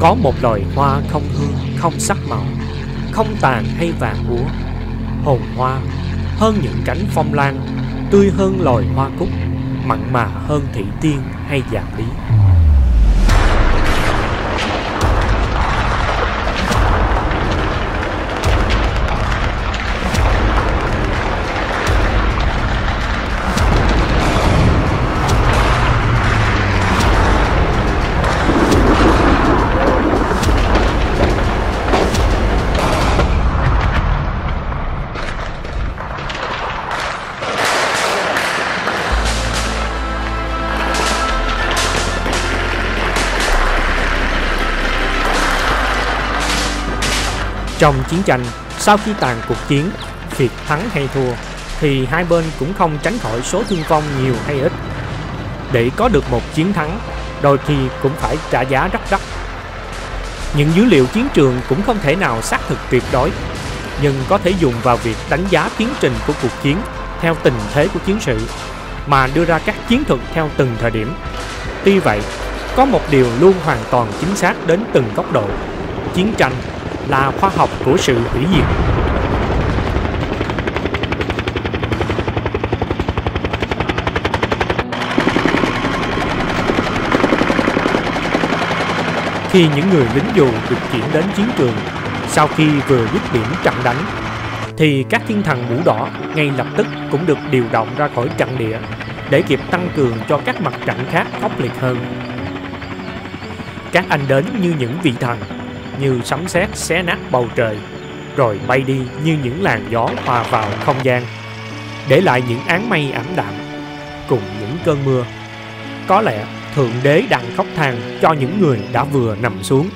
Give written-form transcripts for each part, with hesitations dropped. có một loài hoa không hương, không sắc màu, không tàn hay vàng úa. Hồn hoa hơn những cánh phong lan, tươi hơn loài hoa cúc, mặn mà hơn thủy tiên hay dạ lý. Trong chiến tranh, sau khi tàn cuộc chiến, việc thắng hay thua, thì hai bên cũng không tránh khỏi số thương vong nhiều hay ít. Để có được một chiến thắng, đôi khi cũng phải trả giá rất đắt. Những dữ liệu chiến trường cũng không thể nào xác thực tuyệt đối, nhưng có thể dùng vào việc đánh giá tiến trình của cuộc chiến theo tình thế của chiến sự, mà đưa ra các chiến thuật theo từng thời điểm. Tuy vậy, có một điều luôn hoàn toàn chính xác đến từng góc độ: chiến tranh là khoa học của sự hủy diệt. Khi những người lính dù được chuyển đến chiến trường sau khi vừa dứt điểm trận đánh, thì các thiên thần mũ đỏ ngay lập tức cũng được điều động ra khỏi trận địa để kịp tăng cường cho các mặt trận khác khốc liệt hơn. Các anh đến như những vị thần, như sấm sét xé nát bầu trời, rồi bay đi như những làn gió hòa vào không gian, để lại những áng mây ảm đạm cùng những cơn mưa. Có lẽ Thượng Đế đang khóc than cho những người đã vừa nằm xuống,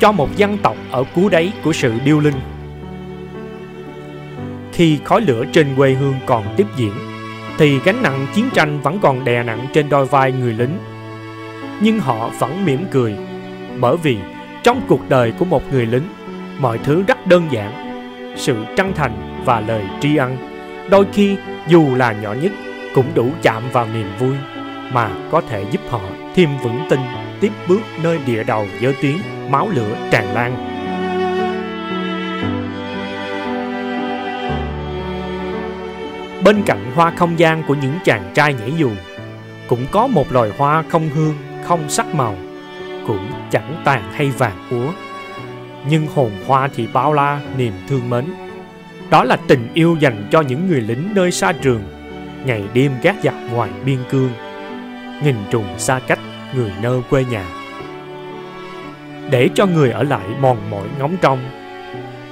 cho một dân tộc ở cú đáy của sự điêu linh. Khi khói lửa trên quê hương còn tiếp diễn, thì gánh nặng chiến tranh vẫn còn đè nặng trên đôi vai người lính. Nhưng họ vẫn mỉm cười, bởi vì trong cuộc đời của một người lính, mọi thứ rất đơn giản. Sự chân thành và lời tri ân, đôi khi dù là nhỏ nhất, cũng đủ chạm vào niềm vui mà có thể giúp họ thêm vững tin, tiếp bước nơi địa đầu giới tuyến máu lửa tràn lan. Bên cạnh hoa không gian của những chàng trai nhảy dù, cũng có một loài hoa không hương, không sắc màu, cũng chẳng tàn hay vàng úa, nhưng hồn hoa thì bao la niềm thương mến. Đó là tình yêu dành cho những người lính nơi xa trường, ngày đêm gác giặc ngoài biên cương, nghìn trùng xa cách người nơi quê nhà, để cho người ở lại mòn mỏi ngóng trông.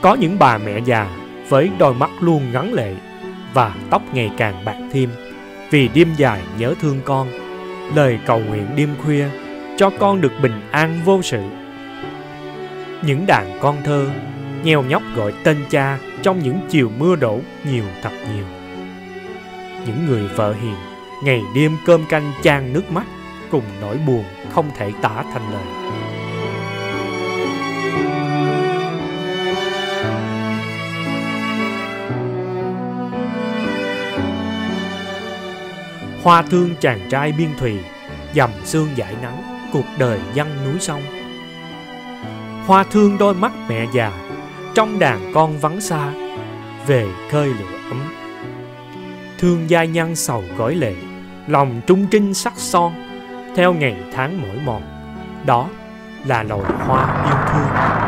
Có những bà mẹ già với đôi mắt luôn ngấn lệ và tóc ngày càng bạc thêm, vì đêm dài nhớ thương con, lời cầu nguyện đêm khuya cho con được bình an vô sự. Những đàn con thơ nheo nhóc gọi tên cha trong những chiều mưa đổ nhiều thật nhiều. Những người vợ hiền ngày đêm cơm canh chan nước mắt cùng nỗi buồn không thể tả thành lời. Hoa thương chàng trai biên thùy, dầm sương dải nắng cuộc đời dân núi sông. Hoa thương đôi mắt mẹ già trong đàn con vắng xa về khơi lửa ấm. Thương giai nhân sầu gói lệ, lòng trung trinh sắc son theo ngày tháng mỗi mòn. Đó là loài hoa yêu thương.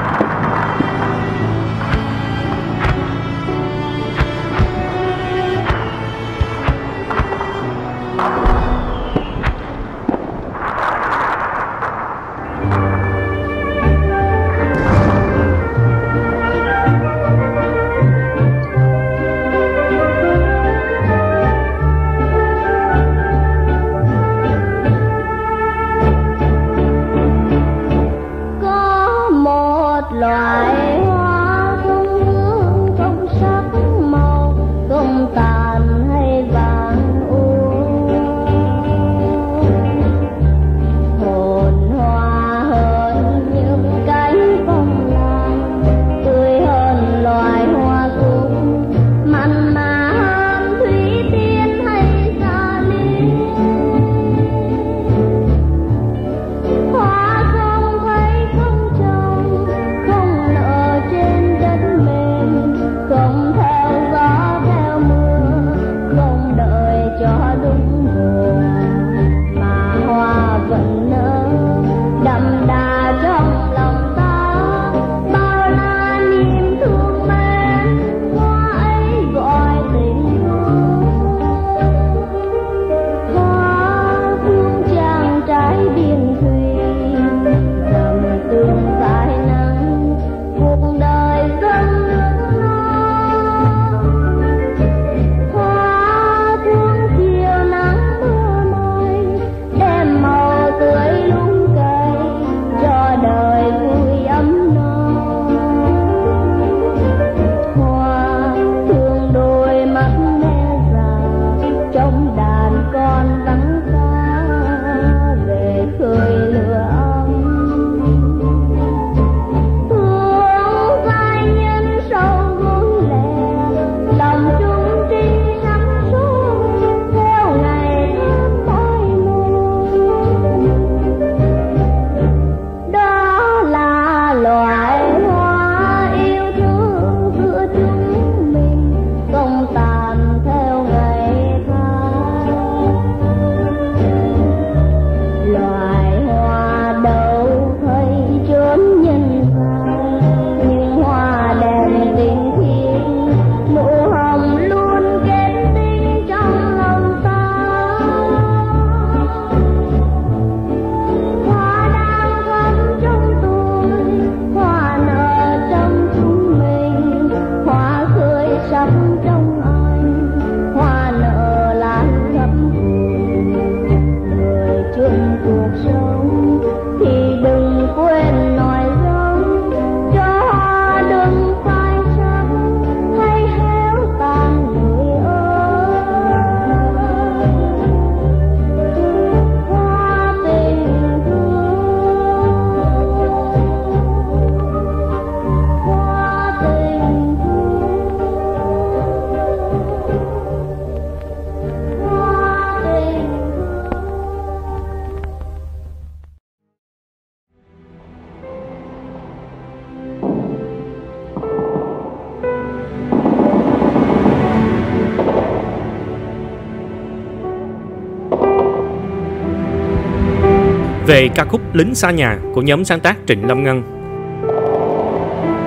về ca khúc Lính Xa Nhà của nhóm sáng tác Trịnh Lâm Ngân.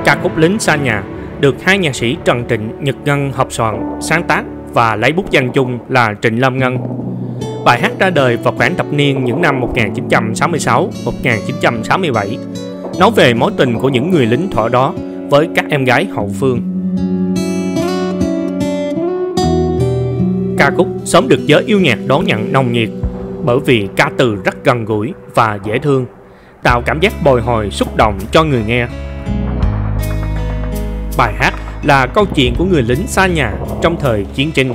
Ca khúc Lính Xa Nhà được hai nhạc sĩ Trần Trịnh, Nhật Ngân hợp soạn, sáng tác và lấy bút danh chung là Trịnh Lâm Ngân. Bài hát ra đời vào khoảng thập niên những năm 1966-1967, nói về mối tình của những người lính thuở đó với các em gái hậu phương. Ca khúc sớm được giới yêu nhạc đón nhận nồng nhiệt bởi vì ca từ rất gần gũi và dễ thương, tạo cảm giác bồi hồi xúc động cho người nghe. Bài hát là câu chuyện của người lính xa nhà trong thời chiến tranh.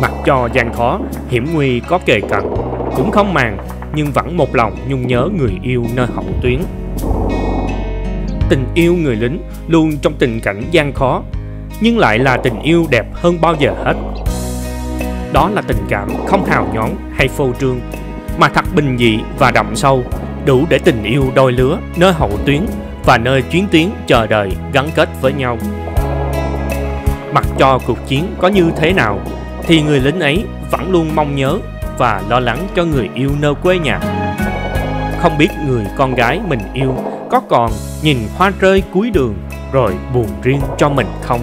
Mặc cho gian khó, hiểm nguy có kề cận, cũng không màng nhưng vẫn một lòng nhung nhớ người yêu nơi hậu tuyến. Tình yêu người lính luôn trong tình cảnh gian khó, nhưng lại là tình yêu đẹp hơn bao giờ hết. Đó là tình cảm không hào nhoáng hay phô trương, mà thật bình dị và đậm sâu, đủ để tình yêu đôi lứa nơi hậu tuyến và nơi chuyến tuyến chờ đợi gắn kết với nhau. Mặc cho cuộc chiến có như thế nào, thì người lính ấy vẫn luôn mong nhớ và lo lắng cho người yêu nơi quê nhà. Không biết người con gái mình yêu có còn nhìn hoa rơi cuối đường rồi buồn riêng cho mình không?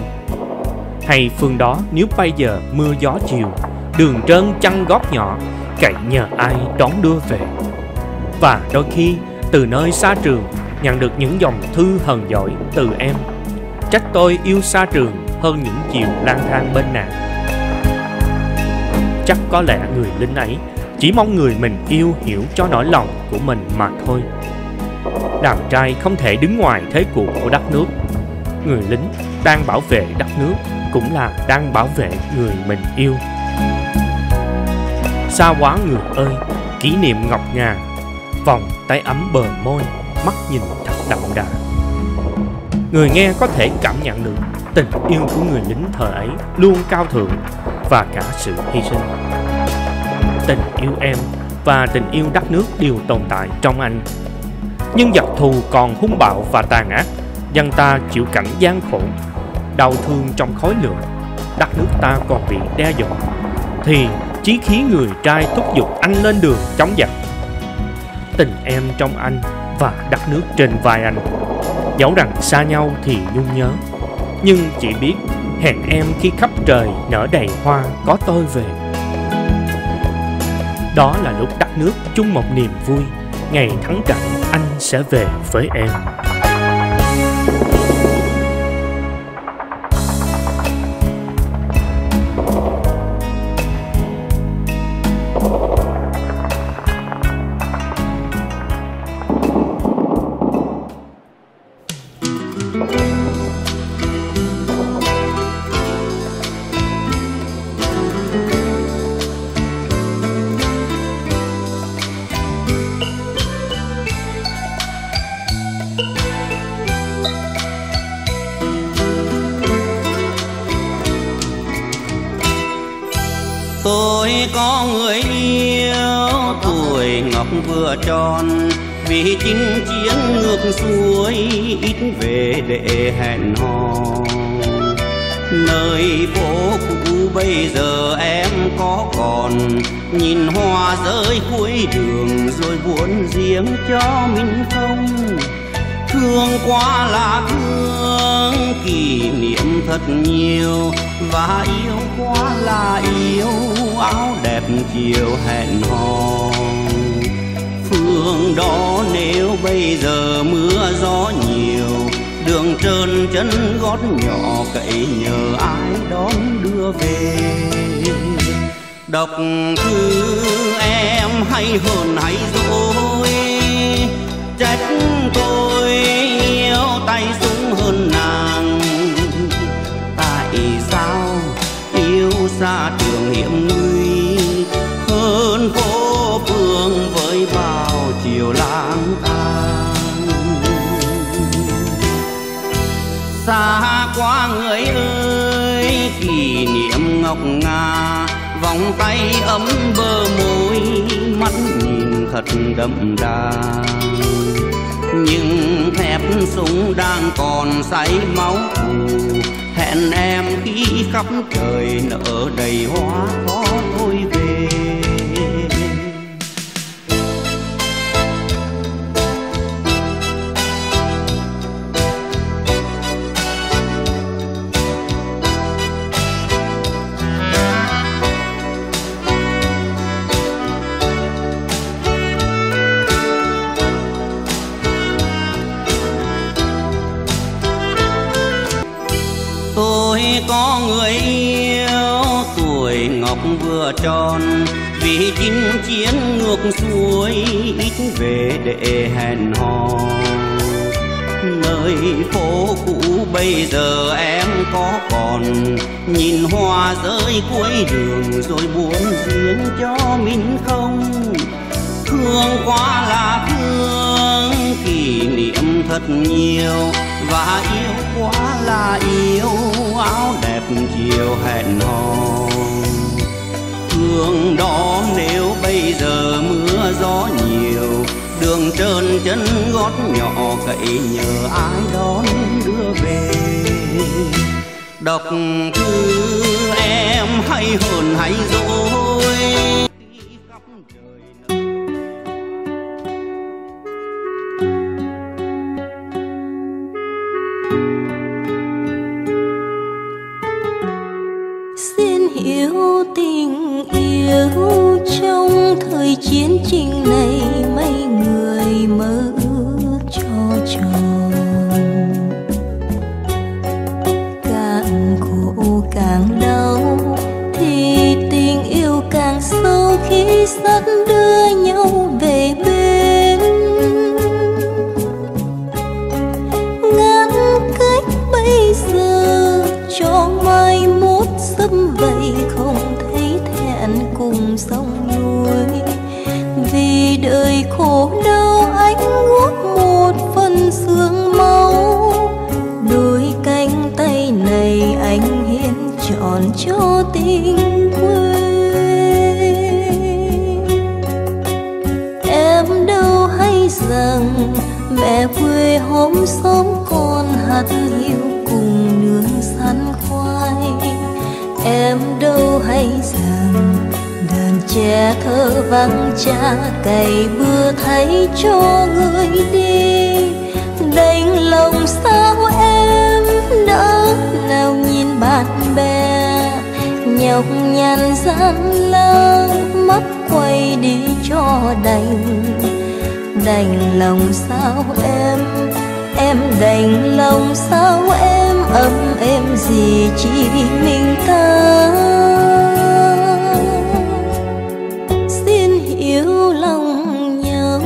Hay phương đó nếu bây giờ mưa gió chiều, đường trơn chăn gót nhỏ, cậy nhờ ai đón đưa về. Và đôi khi từ nơi xa trường nhận được những dòng thư hờn dỗi từ em: trách tôi yêu xa trường hơn những chiều lang thang bên nàng. Chắc có lẽ người lính ấy chỉ mong người mình yêu hiểu cho nỗi lòng của mình mà thôi. Đàn trai không thể đứng ngoài thế cuộc của đất nước. Người lính đang bảo vệ đất nước cũng là đang bảo vệ người mình yêu. Xa quá người ơi, kỷ niệm ngọc ngà, vòng tay ấm bờ môi, mắt nhìn thật đậm đà. Người nghe có thể cảm nhận được tình yêu của người lính thời ấy luôn cao thượng và cả sự hy sinh. Tình yêu em và tình yêu đất nước đều tồn tại trong anh, nhưng giặc thù còn hung bạo và tàn ác, dân ta chịu cảnh gian khổ, đau thương trong khói lửa, đất nước ta còn bị đe dọa, thì chí khí người trai thúc giục anh lên đường chống giặc. Tình em trong anh và đất nước trên vai anh, dẫu rằng xa nhau thì nhung nhớ, nhưng chỉ biết hẹn em khi khắp trời nở đầy hoa có tôi về. Đó là lúc đất nước chung một niềm vui, ngày thắng trận anh sẽ về với em. Tôi có người yêu tuổi ngọc vừa tròn, vì chinh chiến ngược xuôi ít về để hẹn hò. Nơi phố cũ bây giờ em có còn, nhìn hoa rơi cuối đường rồi buồn riêng cho mình không? Thương quá là thương, kỷ niệm thật nhiều, và yêu quá là yêu áo đẹp chiều hẹn hò. Phương đó nếu bây giờ mưa gió nhiều, đường trơn chân gót nhỏ, cậy nhờ ai đón đưa về. Đọc thư em hay hờn hay dỗi, trách tôi yêu tay súng hơn nàng. Tại sao yêu xa trường hiểm nguy hơn phố phường với bao chiều lang thang? Xa quá người ơi, kỷ niệm ngọc ngà, vòng tay ấm bờ môi, mắt nhìn thật đậm đà. Nhưng thép súng đang còn say máu thù, hẹn em khi khắp trời nở đầy hoa có tôi về. người yêu, tuổi ngọc vừa tròn vì chinh chiến ngược xuôi, ít về để hẹn hò. Nơi phố cũ bây giờ em có còn nhìn hoa rơi cuối đường rồi buồn riêng cho mình không? Thương quá là thương, kỷ niệm thật nhiều, và yêu quá là yêu, áo đẹp chiều hẹn hò. Thương đó nếu bây giờ mưa gió nhiều, đường trơn chân gót nhỏ cậy nhờ ai đón đưa về. Đọc thư em hay hờn hay dỗi, yêu tình yêu trong thời chiến tranh này mấy người mơ ước cho tròn. Càng khổ càng đau thì tình yêu càng sâu, khi sắt đưa nhau về bên. Ngăn cách bây giờ cho mai mốt sớm vậy không thấy thẹn cùng sông núi. Vì đời khổ đau anh guốc một phần xương máu, đôi cánh tay này anh hiến trọn cho tình quê. Em đâu hay rằng mẹ quê hôm xóm con hạt hiu cùng nướng sắn khoai. Em đâu hay rằng đàn trẻ thơ vắng cha cày bừa thay cho người đi. Đành lòng sao em đã nào nhìn bạn bè nhọc nhằn gian lao, mắt quay đi cho đành. Đành lòng sao em đành lòng sao em, ấm em gì chỉ mình ta. Xin hiểu lòng nhau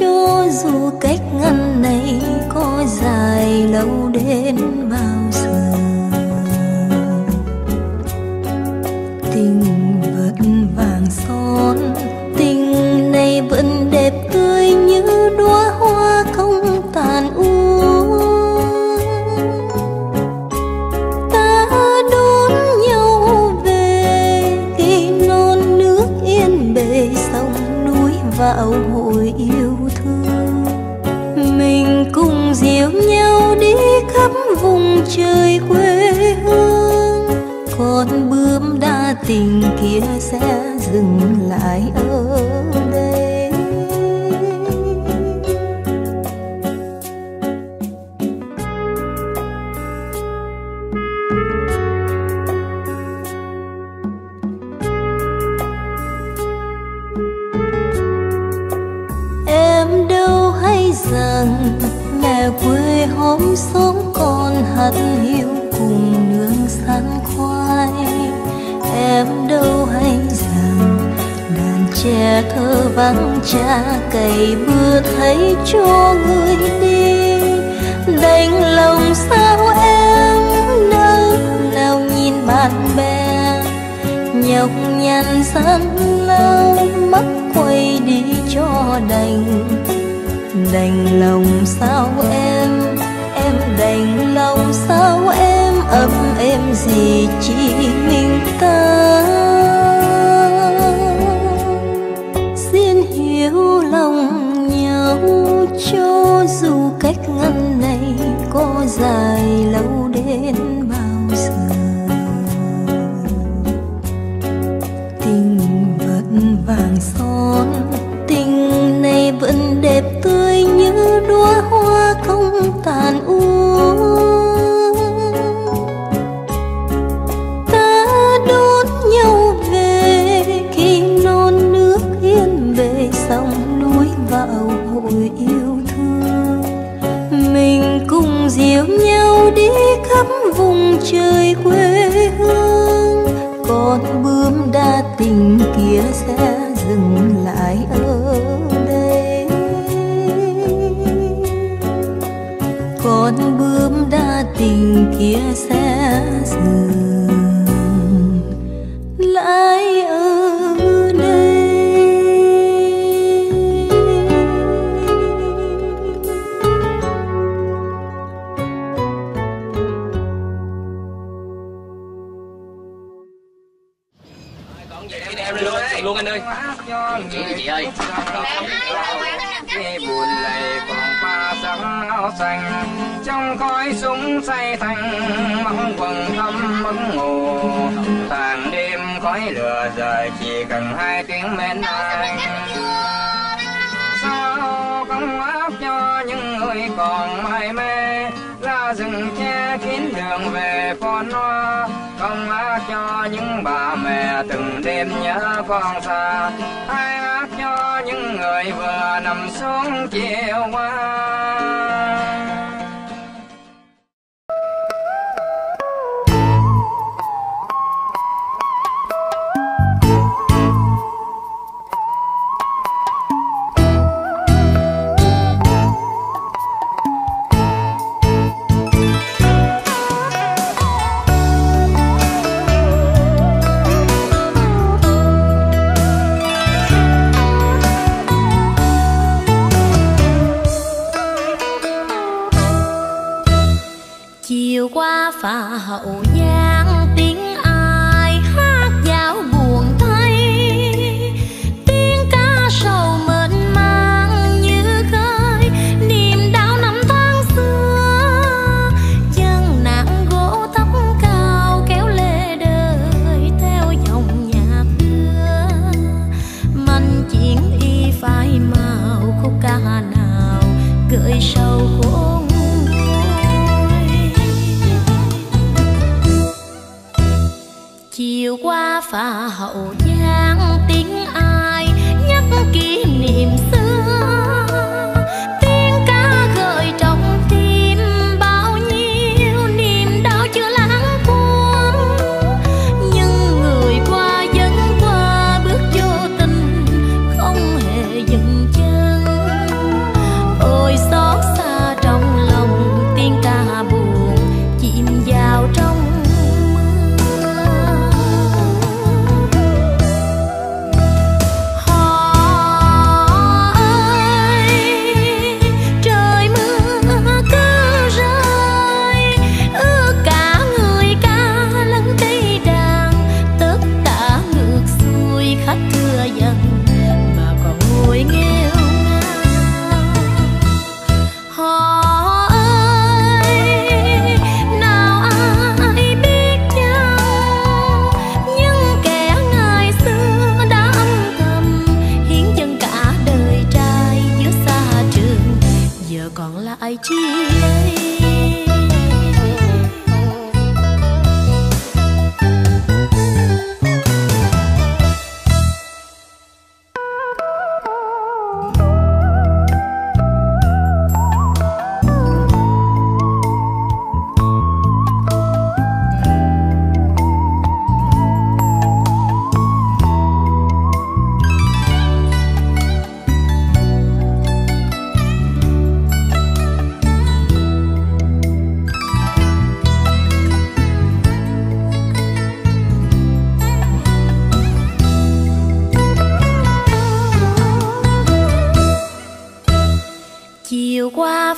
cho dù cách ngăn này có dài lâu đến bao giờ. Tình vẫn vàng son, tình này vẫn đẹp tươi như đóa hoa không tàn úa. Ta đón nhau về khi non nước yên bề, sông núi vào hồi yêu thương. Mình cùng dìu nhau đi khắp vùng trời quê hương. Con bướm đa tình kia sẽ dừng lại ở đây. Mẹ quê hôm xóm con hạt hiu cùng nướng sắn khoai. Em đâu hay rằng đàn trẻ thơ vắng cha cày bừa thấy cho người đi. Đành lòng sao em đâu nào nhìn bạn bè nhọc nhằn gian lao, mắt quay đi cho đành. Đành lòng sao em đành lòng sao em, ấm em gì chỉ mình ta. Xin hiểu lòng nhau cho dù cách ngăn này có dài lâu đến bao giờ. Tình vẫn vàng son, tình này vẫn đẹp tươi như đóa hoa không tàn úa. Ta đón nhau về khi non nước yên bề, sông núi vào hội yêu thương. Mình cùng dìu nhau đi khắp vùng trời quê. con bướm đã tình kia sẽ dừng lại ở đây. Còn vậy em đem đi luôn đấy, luôn anh ơi. Chị ơi. Nghe buồn lầy vòng pha sáng áo xanh trong khói súng say thành mong quần thâm mẫn ngủ tàn đêm khói lửa giờ chỉ cần hai tiếng mến anh. Sao không áp cho những người còn mải mê ra rừng che kín đường về con hoa, không áp cho những bà mẹ từng đêm nhớ con xa, ai áp cho những người vừa nằm xuống chiều qua. Qua phà Hậu Giang tiếng ai hát dạo buồn thay, tiếng ca sầu mệt mang như khơi niềm đau năm tháng xưa. Chân nặng gỗ tóc cao kéo lê đời theo dòng nhạc đưa, manh chiến y phai màu khúc ca nào gợi sầu khổ. Chiều qua phà Hậu Giang tiếng ai nhắc kỷ niệm xưa, tiếng ca gợi trong tim bao nhiêu niềm đau chưa lãng quên. Nhưng người qua vẫn qua bước vô tình không hề dừng chân, ôi xót xa trong lòng tiếng ca buồn chìm vào trong.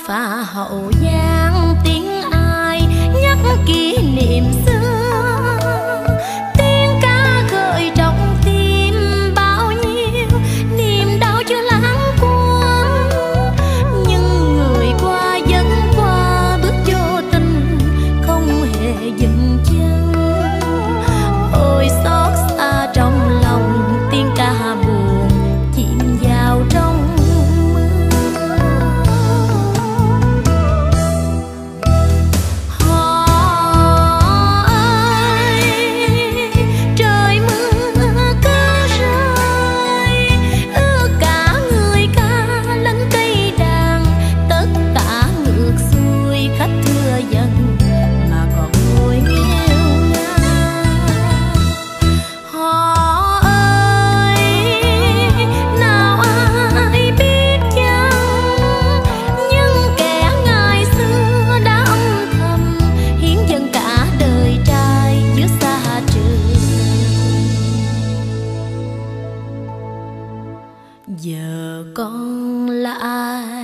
Phà Hậu Giang tiếng ai nhắc kỷ niệm xưa, tiếng ca gợi trong tim bao nhiêu niềm đau chưa lãng quên. Nhưng người qua vẫn qua bước vô tình không hề dừng chân, ôi xót xa trong lòng tiếng ca buồn chìm vào trong. giờ con là ai?